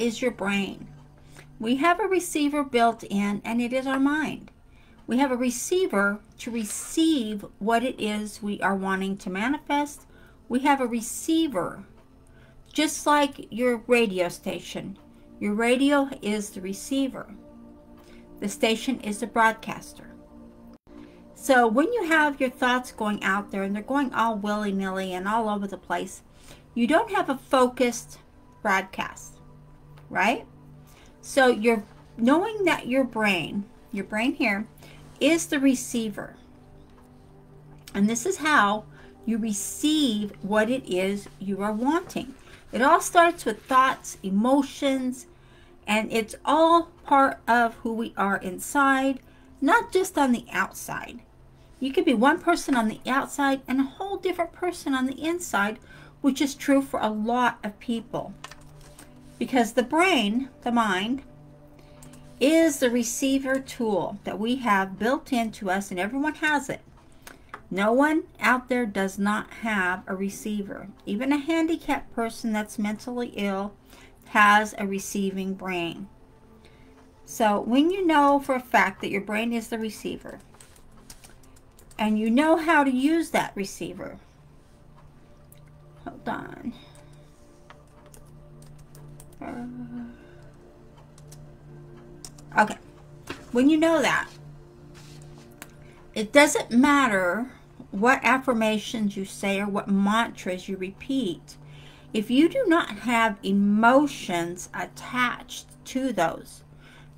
is your brain. We have a receiver built in, and it is our mind. We have a receiver to receive what it is we are wanting to manifest. We have a receiver, just like your radio station. Your radio is the receiver. The station is the broadcaster. So when you have your thoughts going out there, and they're going all willy-nilly and all over the place, you don't have a focused broadcast, right? So you're knowing that your brain here, is the receiver. And this is how you receive what it is you are wanting. It all starts with thoughts, emotions, and it's all part of who we are inside, not just on the outside. You could be one person on the outside and a whole different person on the inside, which is true for a lot of people. Because the brain, the mind, is the receiver tool that we have built into us, and everyone has it. No one out there does not have a receiver. Even a handicapped person that's mentally ill has a receiving brain. So when you know for a fact that your brain is the receiver, and you know how to use that receiver, hold on. Okay, when you know that, it doesn't matter what affirmations you say or what mantras you repeat. If you do not have emotions attached to those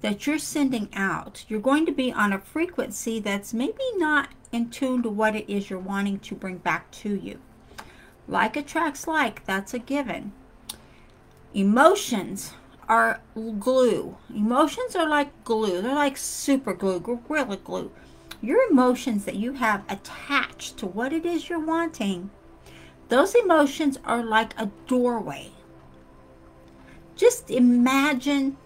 that you're sending out, you're going to be on a frequency that's maybe not in tune to what it is you're wanting to bring back to you. Like attracts like, that's a given. Emotions are glue. Emotions are like glue. They're like super glue, gorilla glue. Your emotions that you have attached to what it is you're wanting, those emotions are like a doorway. Just imagine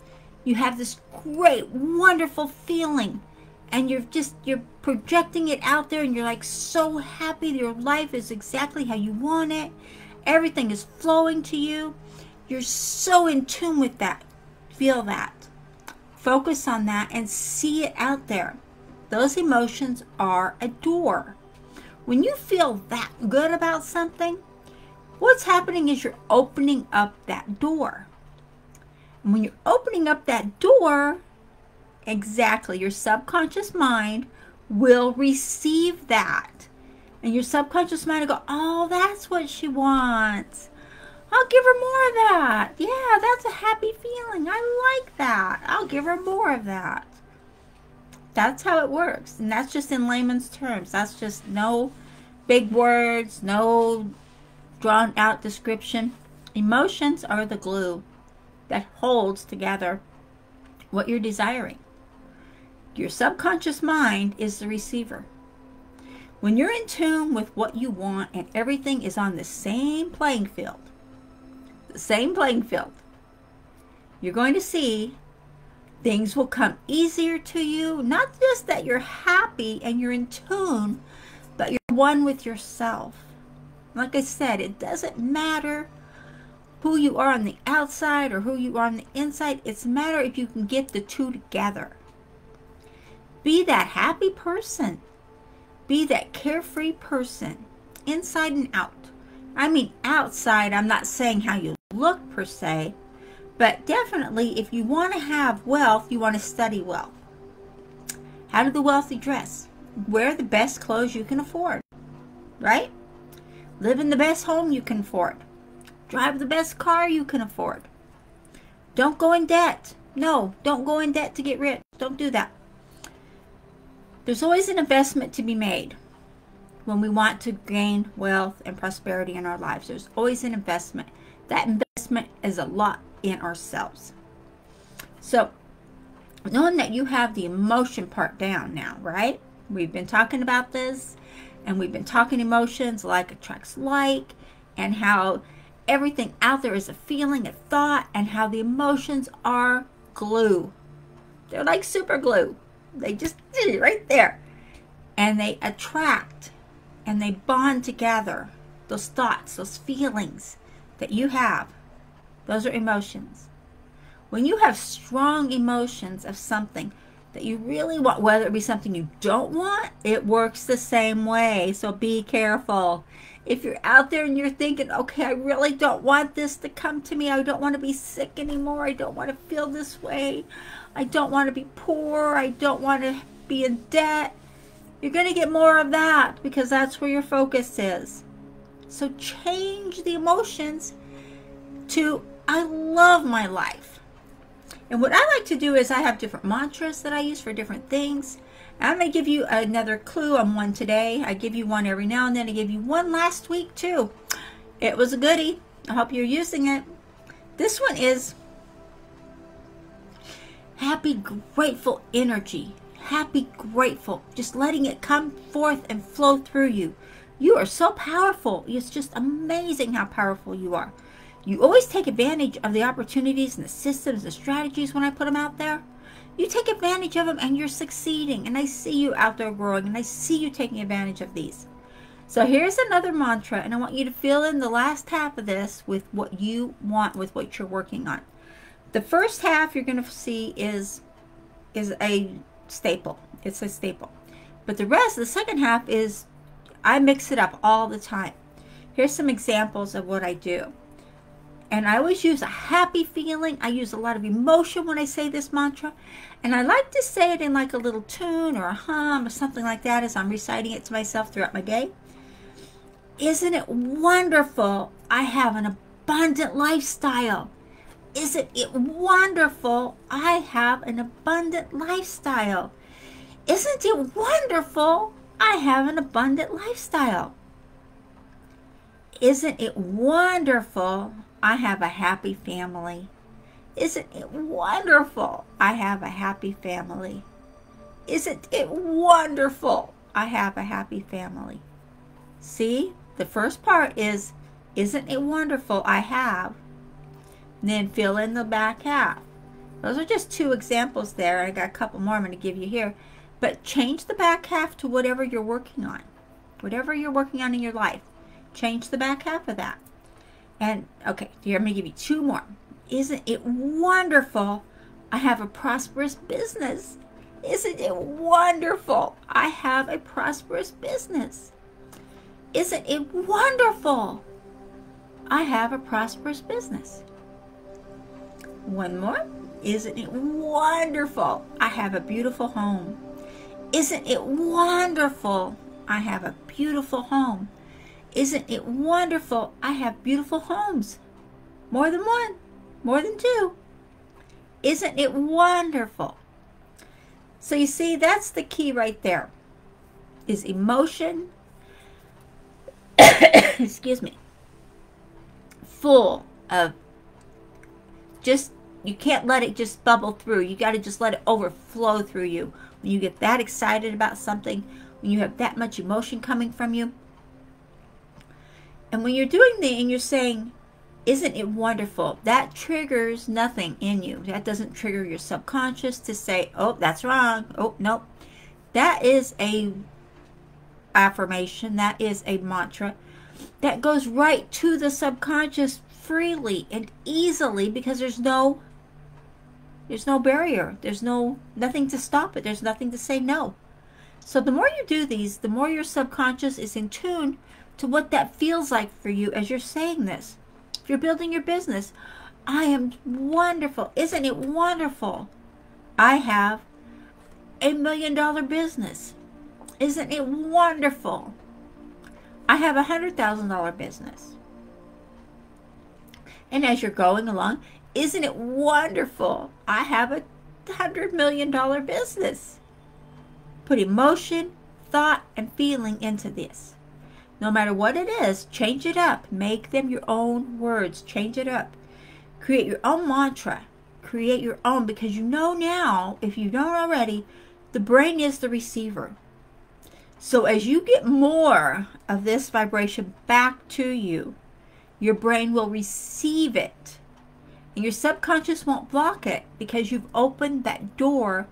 you have this great, wonderful feeling, and you're projecting it out there, and you're like so happy. Your life is exactly how you want it. Everything is flowing to you. You're so in tune with that. Feel that. Focus on that and see it out there. Those emotions are a door. When you feel that good about something, what's happening is you're opening up that door. And when you're opening up that door, exactly, your subconscious mind will receive that. And your subconscious mind will go, oh, that's what she wants. I'll give her more of that. Yeah, that's a happy feeling. I like that. I'll give her more of that. That's how it works. And that's just in layman's terms. That's just no big words, no drawn out description. Emotions are the glue that holds together what you're desiring. Your subconscious mind is the receiver. When you're in tune with what you want and everything is on the same playing field, you're going to see things will come easier to you. Not just that you're happy and you're in tune, but you're one with yourself. Like I said, it doesn't matter who you are on the outside or who you are on the inside. It's matter if you can get the two together. Be that happy person. Be that carefree person, inside and out. I mean outside, I'm not saying how you look per se, but definitely if you want to have wealth, you want to study wealth. How do the wealthy dress? Wear the best clothes you can afford, right? Live in the best home you can afford. Drive the best car you can afford. Don't go in debt. No, don't go in debt to get rich. Don't do that. There's always an investment to be made. When we want to gain wealth and prosperity in our lives, there's always an investment. That investment is a lot in ourselves. So, knowing that you have the emotion part down now, right? We've been talking about this, and we've been talking emotions, like attracts like, and how everything out there is a feeling, a thought, and how the emotions are glue. They're like super glue. They just did it right there. And they attract. And they bond together, those thoughts, those feelings that you have. Those are emotions. When you have strong emotions of something that you really want, whether it be something you don't want, it works the same way. So be careful. If you're out there and you're thinking, okay, I really don't want this to come to me. I don't want to be sick anymore. I don't want to feel this way. I don't want to be poor. I don't want to be in debt. You're going to get more of that because that's where your focus is. So change the emotions to, I love my life. And what I like to do is I have different mantras that I use for different things. I'm going to give you another clue on one today. I give you one every now and then. I gave you one last week too. It was a goodie. I hope you're using it. This one is happy, grateful energy. Happy, grateful. Just letting it come forth and flow through you. You are so powerful. It's just amazing how powerful you are. You always take advantage of the opportunities and the systems and strategies when I put them out there. You take advantage of them and you're succeeding. And I see you out there growing and I see you taking advantage of these. So here's another mantra, and I want you to fill in the last half of this with what you want, with what you're working on. The first half you're going to see is a staple. It's a staple. But the rest, the second half is, I mix it up all the time. Here's some examples of what I do. And I always use a happy feeling. I use a lot of emotion when I say this mantra. And I like to say it in like a little tune or a hum or something like that as I'm reciting it to myself throughout my day. Isn't it wonderful? I have an abundant lifestyle. Isn't it wonderful? I have an abundant lifestyle. Isn't it wonderful? I have an abundant lifestyle. Isn't it wonderful? I have a happy family. Isn't it wonderful? I have a happy family. Isn't it wonderful? I have a happy family. See, the first part is, isn't it wonderful? I have. And then fill in the back half. Those are just two examples there. I got a couple more I'm going to give you here. But change the back half to whatever you're working on. Whatever you're working on in your life. Change the back half of that. And, okay, here I'm going to give you two more. Isn't it wonderful? I have a prosperous business. Isn't it wonderful? I have a prosperous business. Isn't it wonderful? I have a prosperous business. One more. Isn't it wonderful? I have a beautiful home. Isn't it wonderful? I have a beautiful home. Isn't it wonderful? I have beautiful homes. More than one, more than two. Isn't it wonderful? So you see, that's the key right there, is emotion, excuse me, full of just, you can't let it just bubble through. You got to just let it overflow through you. When you get that excited about something, when you have that much emotion coming from you, and when you're doing that and you're saying, isn't it wonderful? That triggers nothing in you. That doesn't trigger your subconscious to say, oh, that's wrong. Oh, nope. That is a affirmation. That is a mantra that goes right to the subconscious freely and easily, because there's no barrier. There's nothing to stop it. There's nothing to say no. So the more you do these, the more your subconscious is in tune to what that feels like for you as you're saying this. If you're building your business, I am wonderful. Isn't it wonderful? I have $1 million business. Isn't it wonderful? I have $100,000 business. And as you're going along, isn't it wonderful? I have $100 million business. Put emotion, thought, and feeling into this. No matter what it is, change it up. Make them your own words. Change it up. Create your own mantra. Create your own, because you know now, if you don't already, the brain is the receiver. So as you get more of this vibration back to you, your brain will receive it. And your subconscious won't block it, because you've opened that door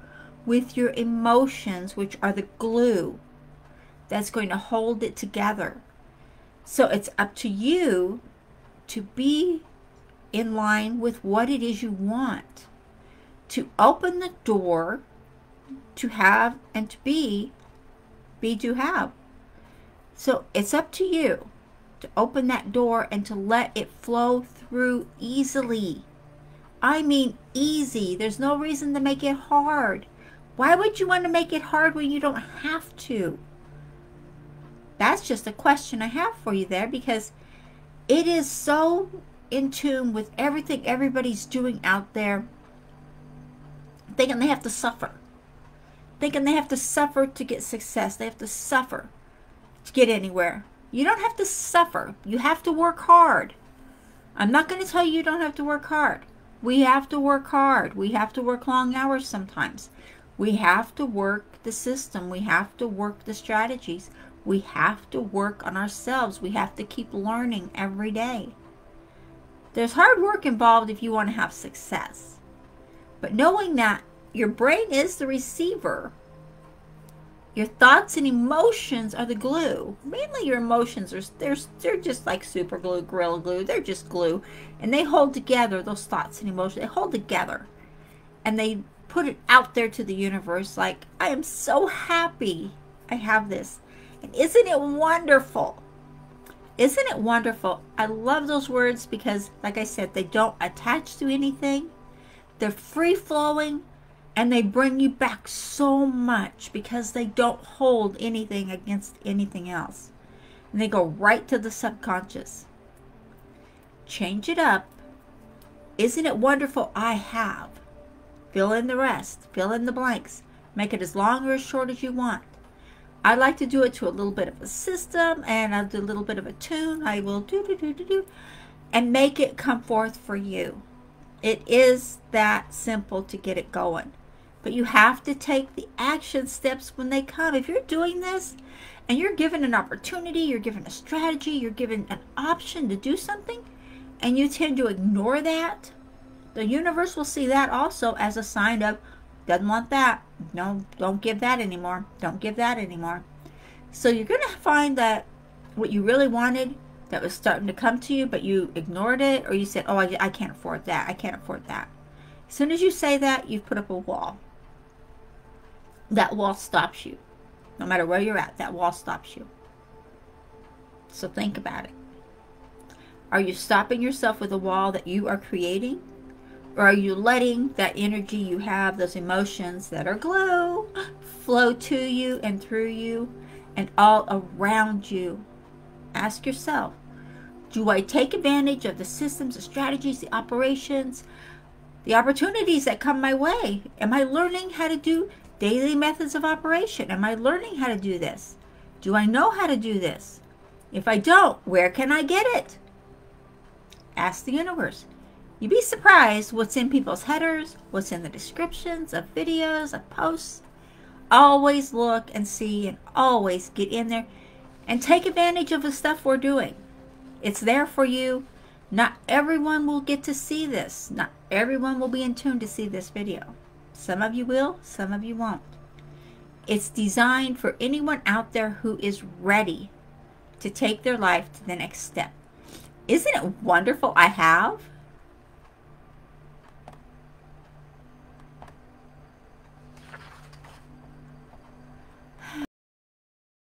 with your emotions, which are the glue that's going to hold it together. So it's up to you to be in line with what it is you want, to open the door to have and to be to have. So it's up to you to open that door and to let it flow through easily. I mean easy. There's no reason to make it hard. Why would you want to make it hard when you don't have to? That's just a question I have for you there, because it is so in tune with everything everybody's doing out there, thinking they have to suffer. Thinking they have to suffer to get success. They have to suffer to get anywhere. You don't have to suffer. You have to work hard. I'm not going to tell you you don't have to work hard. We have to work hard. We have to work long hours sometimes. We have to work the system. We have to work the strategies. We have to work on ourselves. We have to keep learning every day. There's hard work involved if you want to have success. But knowing that your brain is the receiver, your thoughts and emotions are the glue. Mainly your emotions, they're just like super glue, gorilla glue. They're just glue. And they hold together those thoughts and emotions. They hold together. And they put it out there to the universe like, I am so happy I have this. And isn't it wonderful? Isn't it wonderful? I love those words because, like I said, they don't attach to anything. They're free-flowing, and they bring you back so much because they don't hold anything against anything else. And they go right to the subconscious. Change it up. Isn't it wonderful? I have. Fill in the rest. Fill in the blanks. Make it as long or as short as you want. I like to do it to a little bit of a system, and I'll do a little bit of a tune. I will do, and make it come forth for you. It is that simple to get it going. But you have to take the action steps when they come. If you're doing this and you're given an opportunity, you're given a strategy, you're given an option to do something, and you tend to ignore that, the universe will see that also as a sign of, doesn't want that. No, don't give that anymore. Don't give that anymore. So you're going to find that what you really wanted, that was starting to come to you, but you ignored it, or you said, oh, I can't afford that. I can't afford that. As soon as you say that, you've put up a wall. That wall stops you. No matter where you're at, that wall stops you. So think about it. Are you stopping yourself with a wall that you are creating? Or are you letting that energy you have, those emotions that are glow, flow to you and through you and all around you? Ask yourself, do I take advantage of the systems, the strategies, the operations, the opportunities that come my way? Am I learning how to do daily methods of operation? Am I learning how to do this? Do I know how to do this? If I don't, where can I get it? Ask the universe. You'd be surprised what's in people's headers, what's in the descriptions of videos, of posts. Always look and see, and always get in there and take advantage of the stuff we're doing. It's there for you. Not everyone will get to see this. Not everyone will be in tune to see this video. Some of you will, some of you won't. It's designed for anyone out there who is ready to take their life to the next step. Isn't it wonderful? I have.